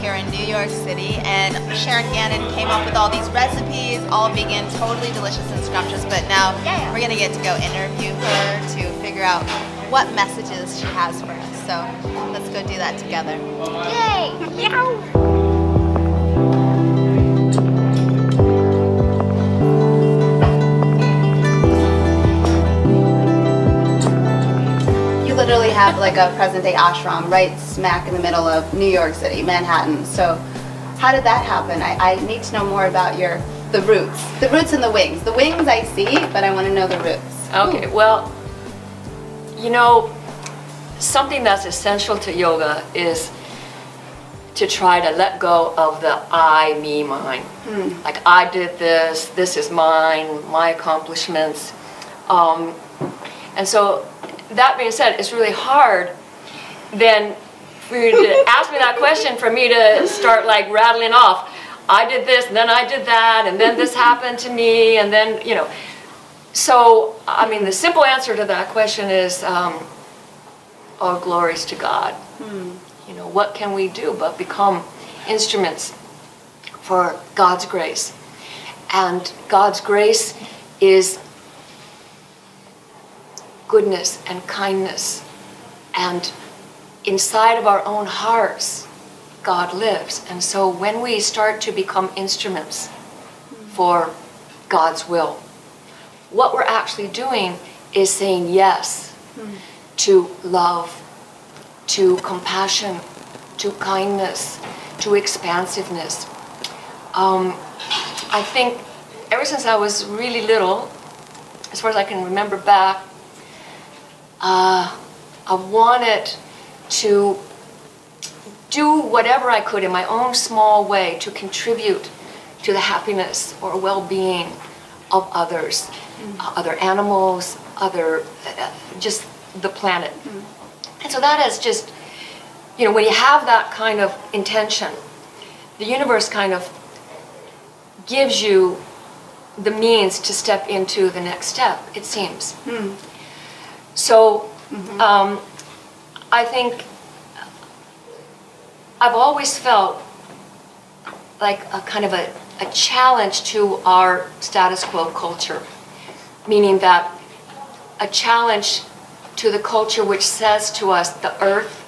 here in New York City, and Sharon Gannon came up with all these recipes, all vegan, totally delicious and scrumptious, but now we're gonna get to go interview her to figure out what messages she has for us. So let's go do that together. Yay! Yow! Literally have like a present-day ashram right smack in the middle of New York City, Manhattan. So how did that happen? I need to know more about the roots. The roots and the wings. The wings I see, but I want to know the roots. Okay, well, you know, something that's essential to yoga is to try to let go of the I, me, mine. Like, I did this, this is mine, my accomplishments. And so that being said, it's really hard then for you to ask me that question, for me to start like rattling off, I did this, and then I did that, and then this happened to me, and then, you know. So, I mean, the simple answer to that question is, all glories to God. You know, what can we do but become instruments for God's grace? And God's grace is goodness and kindness, and inside of our own hearts God lives. And so when we start to become instruments for God's will, what we're actually doing is saying yes to love, to compassion, to kindness, to expansiveness. I think ever since I was really little, as far as I can remember back, I wanted to do whatever I could in my own small way to contribute to the happiness or well-being of others, other animals, other, just the planet. And so that is just, you know, when you have that kind of intention, the universe kind of gives you the means to step into the next step, it seems. So, I think I've always felt like a kind of a challenge to our status quo culture, meaning that a challenge to the culture which says to us the earth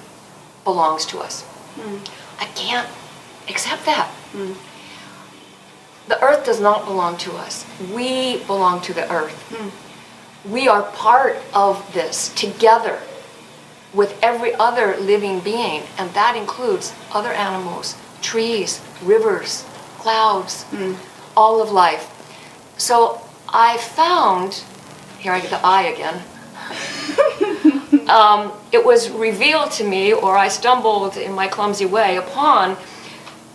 belongs to us. I can't accept that. The earth does not belong to us. We belong to the earth. We are part of this together with every other living being, and that includes other animals, trees, rivers, clouds, all of life. So I found, here I get the eye again, it was revealed to me, or I stumbled in my clumsy way upon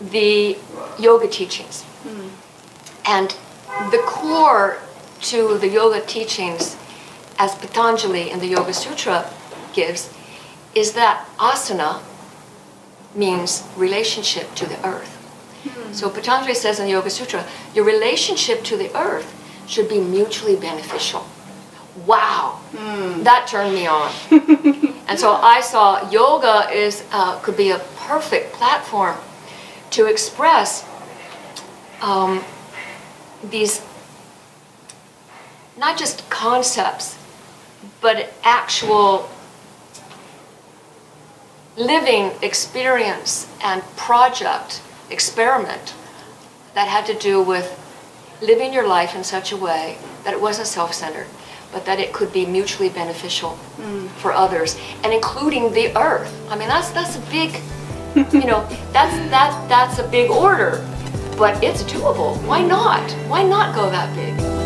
the yoga teachings. And the core to the yoga teachings, as Patanjali in the Yoga Sutra gives, is that asana means relationship to the earth. So Patanjali says in the Yoga Sutra, your relationship to the earth should be mutually beneficial. Wow, that turned me on. And so I saw yoga is could be a perfect platform to express these not just concepts, but actual living experience and project, experiment, that had to do with living your life in such a way that it wasn't self-centered, but that it could be mutually beneficial for others, and including the earth. I mean, that's a big, you know, that's a big order, but it's doable. Why not? Why not go that big?